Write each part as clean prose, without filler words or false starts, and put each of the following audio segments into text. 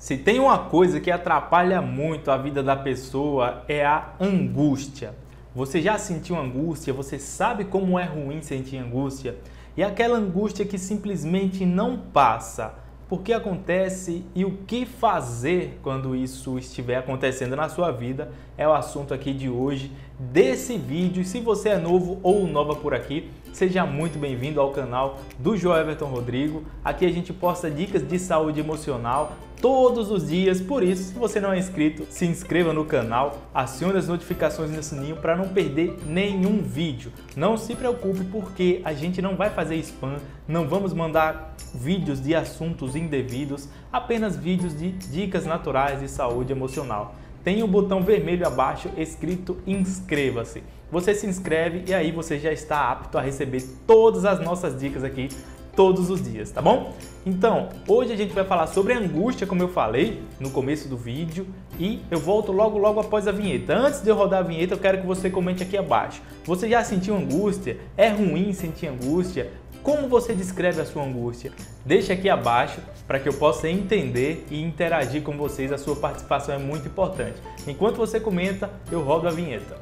Se tem uma coisa que atrapalha muito a vida da pessoa é a angústia. Você já sentiu angústia? Você sabe como é ruim sentir angústia? E aquela angústia que simplesmente não passa. Por que acontece e o que fazer quando isso estiver acontecendo na sua vida é o assunto aqui de hoje desse vídeo. E se você é novo ou nova por aqui, seja muito bem-vindo ao canal do Joeverton Rodrigo. Aqui a gente posta dicas de saúde emocional todos os dias, por isso, se você não é inscrito, se inscreva no canal, acione as notificações no sininho para não perder nenhum vídeo. Não se preocupe porque a gente não vai fazer spam, não vamos mandar vídeos de assuntos indevidos, apenas vídeos de dicas naturais de saúde emocional. Tem o botão vermelho abaixo escrito inscreva-se. Você se inscreve e aí você já está apto a receber todas as nossas dicas aqui todos os dias, tá bom? Então, hoje a gente vai falar sobre angústia, como eu falei no começo do vídeo, e eu volto logo após a vinheta. Antes de eu rodar a vinheta, eu quero que você comente aqui abaixo. Você já sentiu angústia? É ruim sentir angústia? Como você descreve a sua angústia? Deixa aqui abaixo para que eu possa entender e interagir com vocês. A sua participação é muito importante. Enquanto você comenta, eu rodo a vinheta.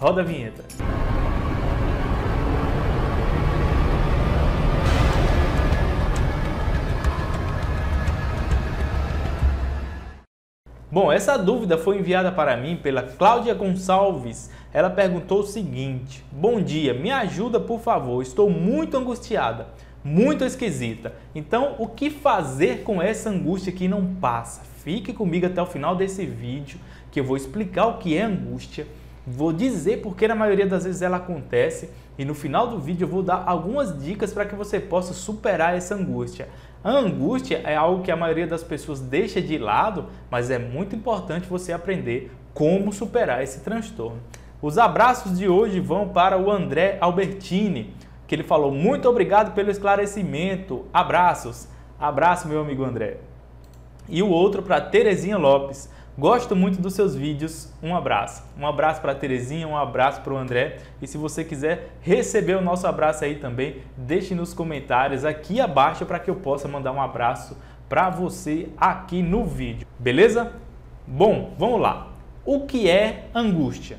Roda a vinheta. Bom, essa dúvida foi enviada para mim pela Cláudia Gonçalves. Ela perguntou o seguinte: bom dia, me ajuda por favor, estou muito angustiada, muito esquisita. Então, o que fazer com essa angústia que não passa? Fique comigo até o final desse vídeo que eu vou explicar o que é angústia. Vou dizer porque na maioria das vezes ela acontece e no final do vídeo eu vou dar algumas dicas para que você possa superar essa angústia. A angústia é algo que a maioria das pessoas deixa de lado, mas é muito importante você aprender como superar esse transtorno. Os abraços de hoje vão para o André Albertini, que ele falou: muito obrigado pelo esclarecimento, abraços. Abraço, meu amigo André. E o outro para Terezinha Lopes: gosto muito dos seus vídeos, um abraço. Um abraço para a Terezinha, um abraço para o André. E se você quiser receber o nosso abraço aí também, deixe nos comentários aqui abaixo para que eu possa mandar um abraço para você aqui no vídeo, beleza? Bom, vamos lá. O que é angústia?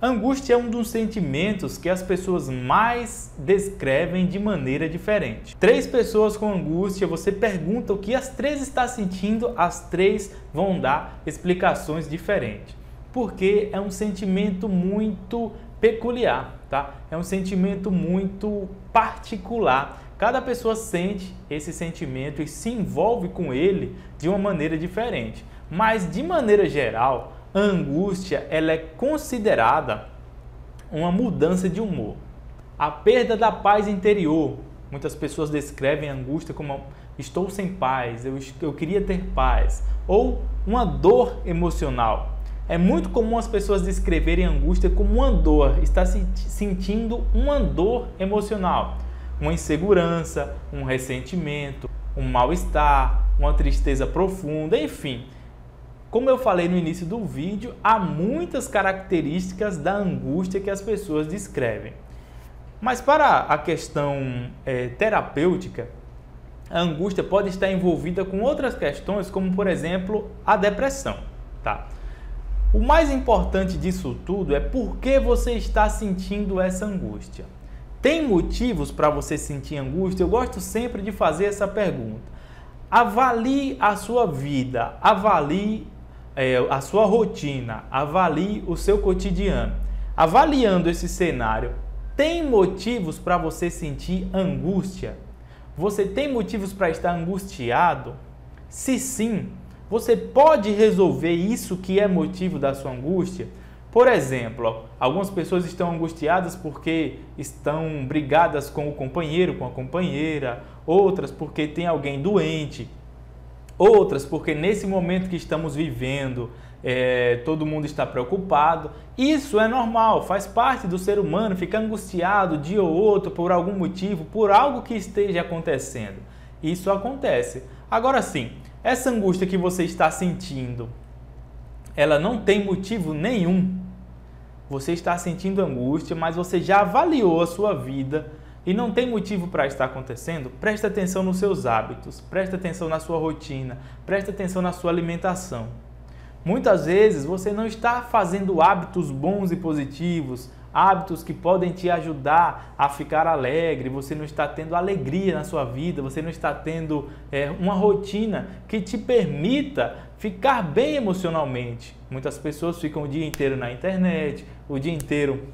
Angústia é um dos sentimentos que as pessoas mais descrevem de maneira diferente. Três pessoas com angústia, você pergunta o que as três estão sentindo, as três vão dar explicações diferentes. Porque é um sentimento muito peculiar, tá? É um sentimento muito particular. Cada pessoa sente esse sentimento e se envolve com ele de uma maneira diferente. Mas de maneira geral, a angústia ela é considerada uma mudança de humor. A perda da paz interior. Muitas pessoas descrevem a angústia como estou sem paz, eu queria ter paz. Ou uma dor emocional. É muito comum as pessoas descreverem a angústia como uma dor, está sentindo uma dor emocional. Uma insegurança, um ressentimento, um mal-estar, uma tristeza profunda, enfim. Como eu falei no início do vídeo, há muitas características da angústia que as pessoas descrevem. Mas para a questão terapêutica, a angústia pode estar envolvida com outras questões, como por exemplo, a depressão, tá? O mais importante disso tudo é por que você está sentindo essa angústia. Tem motivos para você sentir angústia? Eu gosto sempre de fazer essa pergunta. Avalie a sua vida, avalie a sua rotina, avalie o seu cotidiano. Avaliando esse cenário, tem motivos para você sentir angústia? Você tem motivos para estar angustiado? Se sim, você pode resolver isso que é motivo da sua angústia? Por exemplo, algumas pessoas estão angustiadas porque estão brigadas com o companheiro, com a companheira, outras porque tem alguém doente, outras porque nesse momento que estamos vivendo, todo mundo está preocupado. Isso é normal, faz parte do ser humano ficar angustiado dia ou outro por algum motivo, por algo que esteja acontecendo. Isso acontece. Agora sim, essa angústia que você está sentindo, ela não tem motivo nenhum. Você está sentindo angústia, mas você já avaliou a sua vida e não tem motivo para estar acontecendo, preste atenção nos seus hábitos, preste atenção na sua rotina, preste atenção na sua alimentação. Muitas vezes você não está fazendo hábitos bons e positivos, hábitos que podem te ajudar a ficar alegre, você não está tendo alegria na sua vida, você não está tendo uma rotina que te permita ficar bem emocionalmente. Muitas pessoas ficam o dia inteiro na internet, o dia inteiro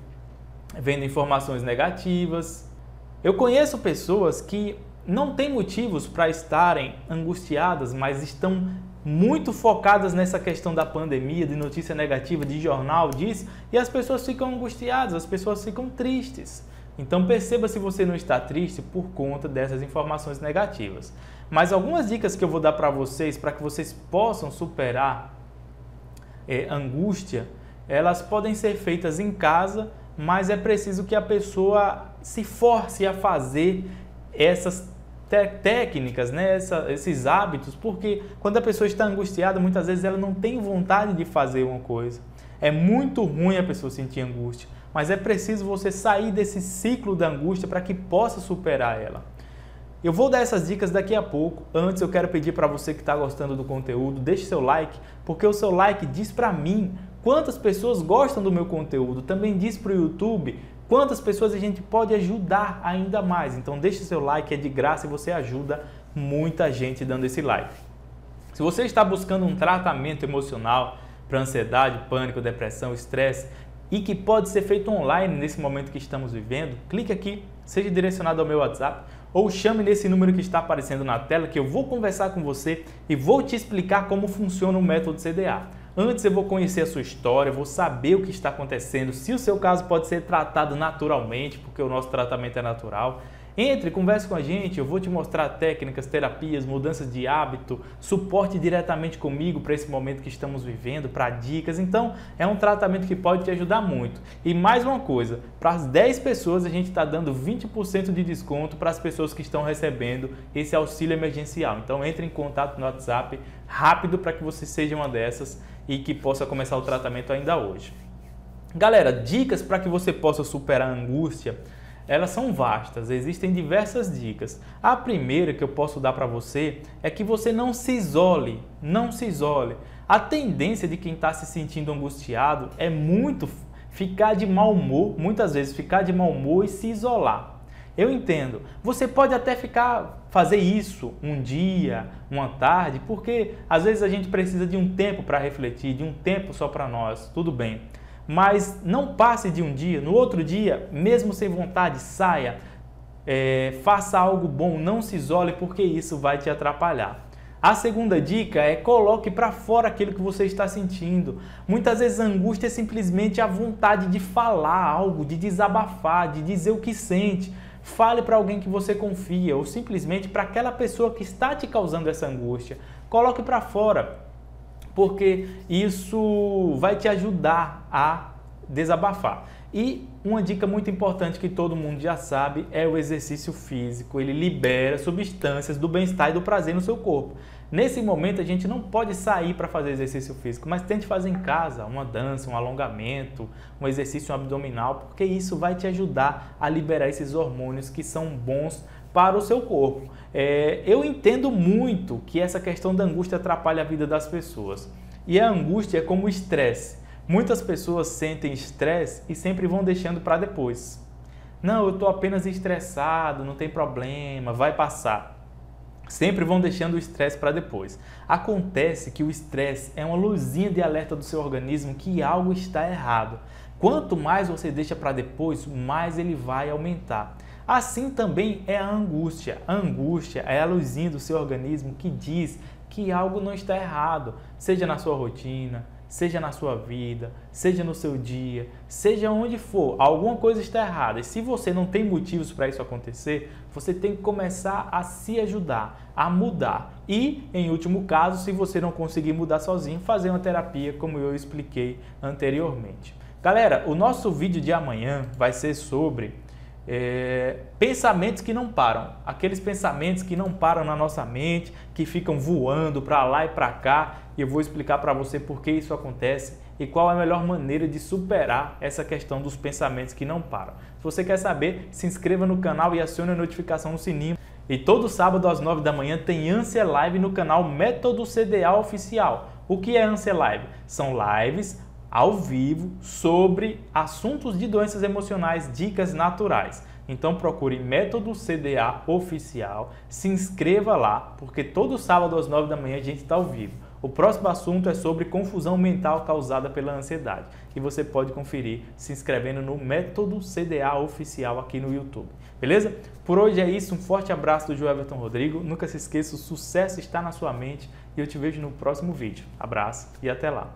vendo informações negativas. Eu conheço pessoas que não têm motivos para estarem angustiadas, mas estão muito focadas nessa questão da pandemia, de notícia negativa, de jornal, disso, e as pessoas ficam angustiadas, as pessoas ficam tristes. Então perceba se você não está triste por conta dessas informações negativas. Mas algumas dicas que eu vou dar para vocês, para que vocês possam superar angústia, elas podem ser feitas em casa, mas é preciso que a pessoa se force a fazer essas técnicas, né? Esses hábitos, porque quando a pessoa está angustiada, muitas vezes ela não tem vontade de fazer uma coisa. É muito ruim a pessoa sentir angústia, mas é preciso você sair desse ciclo da angústia para que possa superar ela. Eu vou dar essas dicas daqui a pouco. Antes eu quero pedir para você que está gostando do conteúdo, deixe seu like, porque o seu like diz para mim quantas pessoas gostam do meu conteúdo, também diz para o YouTube quantas pessoas a gente pode ajudar ainda mais. Então deixe seu like, é de graça e você ajuda muita gente dando esse like. Se você está buscando um tratamento emocional para ansiedade, pânico, depressão, estresse e que pode ser feito online nesse momento que estamos vivendo, clique aqui, seja direcionado ao meu WhatsApp ou chame nesse número que está aparecendo na tela que eu vou conversar com você e vou te explicar como funciona o método CDA. Antes eu vou conhecer a sua história, vou saber o que está acontecendo, se o seu caso pode ser tratado naturalmente, porque o nosso tratamento é natural. Entre, converse com a gente, eu vou te mostrar técnicas, terapias, mudanças de hábito, suporte diretamente comigo para esse momento que estamos vivendo, para dicas. Então, é um tratamento que pode te ajudar muito. E mais uma coisa, para as 10 pessoas a gente está dando 20% de desconto para as pessoas que estão recebendo esse auxílio emergencial. Então, entre em contato no WhatsApp rápido para que você seja uma dessas e que possa começar o tratamento ainda hoje. Galera, dicas para que você possa superar a angústia, elas são vastas, existem diversas dicas. A primeira que eu posso dar para você é que você não se isole, não se isole. A tendência de quem está se sentindo angustiado é muito ficar de mau humor, muitas vezes ficar de mau humor e se isolar. Eu entendo, você pode até fazer isso um dia, uma tarde, porque às vezes a gente precisa de um tempo para refletir, de um tempo só para nós, tudo bem. Mas não passe de um dia, no outro dia, mesmo sem vontade, saia, faça algo bom, não se isole, porque isso vai te atrapalhar. A segunda dica é coloque para fora aquilo que você está sentindo. Muitas vezes a angústia é simplesmente a vontade de falar algo, de desabafar, de dizer o que sente. Fale para alguém que você confia ou simplesmente para aquela pessoa que está te causando essa angústia. Coloque para fora, porque isso vai te ajudar a desabafar. E uma dica muito importante que todo mundo já sabe é o exercício físico. Ele libera substâncias do bem-estar e do prazer no seu corpo. Nesse momento a gente não pode sair para fazer exercício físico, mas tente fazer em casa uma dança, um alongamento, um exercício abdominal, porque isso vai te ajudar a liberar esses hormônios que são bons para o seu corpo. Eu entendo muito que essa questão da angústia atrapalha a vida das pessoas. E a angústia é como o estresse. Muitas pessoas sentem estresse e sempre vão deixando para depois. Não, eu estou apenas estressado, não tem problema, vai passar. Sempre vão deixando o estresse para depois. Acontece que o estresse é uma luzinha de alerta do seu organismo que algo está errado. Quanto mais você deixa para depois, mais ele vai aumentar. Assim também é a angústia. A angústia é a luzinha do seu organismo que diz que algo não está errado, seja na sua rotina, seja na sua vida, seja no seu dia, seja onde for, alguma coisa está errada. E se você não tem motivos para isso acontecer, você tem que começar a se ajudar, a mudar. E, em último caso, se você não conseguir mudar sozinho, fazer uma terapia, como eu expliquei anteriormente. Galera, o nosso vídeo de amanhã vai ser sobre pensamentos que não param, aqueles pensamentos que não param na nossa mente, que ficam voando para lá e para cá e eu vou explicar para você por que isso acontece e qual a melhor maneira de superar essa questão dos pensamentos que não param. Se você quer saber, se inscreva no canal e acione a notificação no sininho. E todo sábado às 9 da manhã tem Ansia Live no canal Método CDA Oficial. O que é Ansia Live? São lives ao vivo sobre assuntos de doenças emocionais, dicas naturais. Então procure Método CDA Oficial, se inscreva lá, porque todo sábado às 9 da manhã a gente está ao vivo. O próximo assunto é sobre confusão mental causada pela ansiedade, e você pode conferir se inscrevendo no Método CDA Oficial aqui no YouTube. Beleza? Por hoje é isso, um forte abraço do Joeverton Rodrigo. Nunca se esqueça, o sucesso está na sua mente e eu te vejo no próximo vídeo. Abraço e até lá!